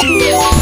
Yeah.